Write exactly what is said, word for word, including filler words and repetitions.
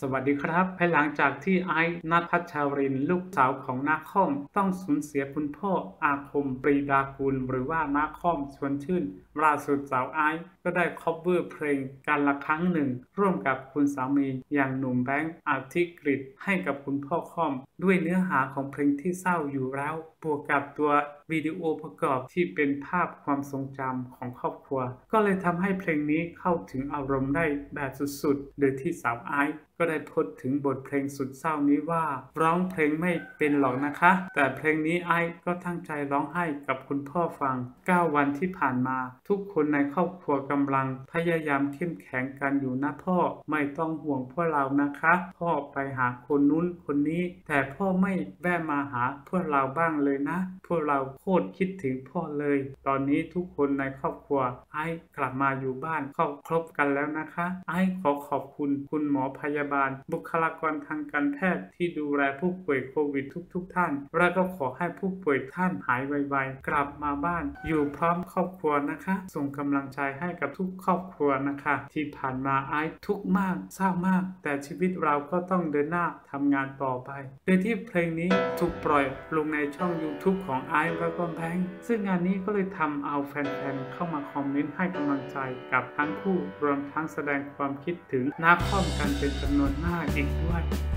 สวัสดีครับภายหลังจากที่ไอซ์ ณัฐ พัชรินทร์ลูกสาวของนาคอมต้องสูญเสียคุณพ่ออาคมปรีดากุลหรือว่านาคอมชวนชื่นล่าสุดสาวไอซ์ก็ได้คัฟเวอร์เพลงการละครั้งหนึ่งร่วมกับคุณสามีอย่างหนุ่มแบงค์อธิกฤตให้กับคุณพ่อคอมด้วยเนื้อหาของเพลงที่เศร้าอยู่แล้วบวกกับตัววิดีโอประกอบที่เป็นภาพความทรงจำของครอบครัวก็เลยทำให้เพลงนี้เข้าถึงอารมณ์ได้แบบสุดๆโดยที่สาวไอซ์ก็ได้พูดถึงบทเพลงสุดเศร้านี้ว่าร้องเพลงไม่เป็นหรอกนะคะแต่เพลงนี้ไอซ์ก็ตั้งใจร้องให้กับคุณพ่อฟังเก้าวันที่ผ่านมาทุกคนในครอบครัวกำลังพยายามเข้มแข็งกันอยู่นะพ่อไม่ต้องห่วงพวกเรานะคะพ่อไปหาคนนู้นคนนี้แต่พ่อไม่แวะมาหาพวกเราบ้างเลยนะพวกเราโคตรคิดถึงพ่อเลยตอนนี้ทุกคนในครอบครัวไอซ์กลับมาอยู่บ้านเข้าครบกันแล้วนะคะไอซ์ขอขอบคุณคุณหมอพยาบาลบุคลากรทางการแพทย์ที่ดูแลผู้ป่วยโควิดทุกๆ ท, ท่านและก็ขอให้ผู้ป่วยท่านหายไวๆกลับมาบ้านอยู่พร้อมครอบครัวนะคะส่งกำลังใจให้กับทุกครอบครัวนะคะที่ผ่านมาไอซ์ทุกข์มากเศร้ามากแต่ชีวิตเราก็ต้องเดินหน้าทำงานต่อไปโดยที่เพลงนี้ถูกปล่อยลงในช่อง ยูทูบ ของไอซ์และก็แบงค์ซึ่งงานนี้ก็เลยทำเอาแฟนๆเข้ามาคอมเมนต์ให้กำลังใจกับทั้งคู่รวมทั้งแสดงความคิดถึงนาคอมกันเป็นจำนวนมากอีกด้วย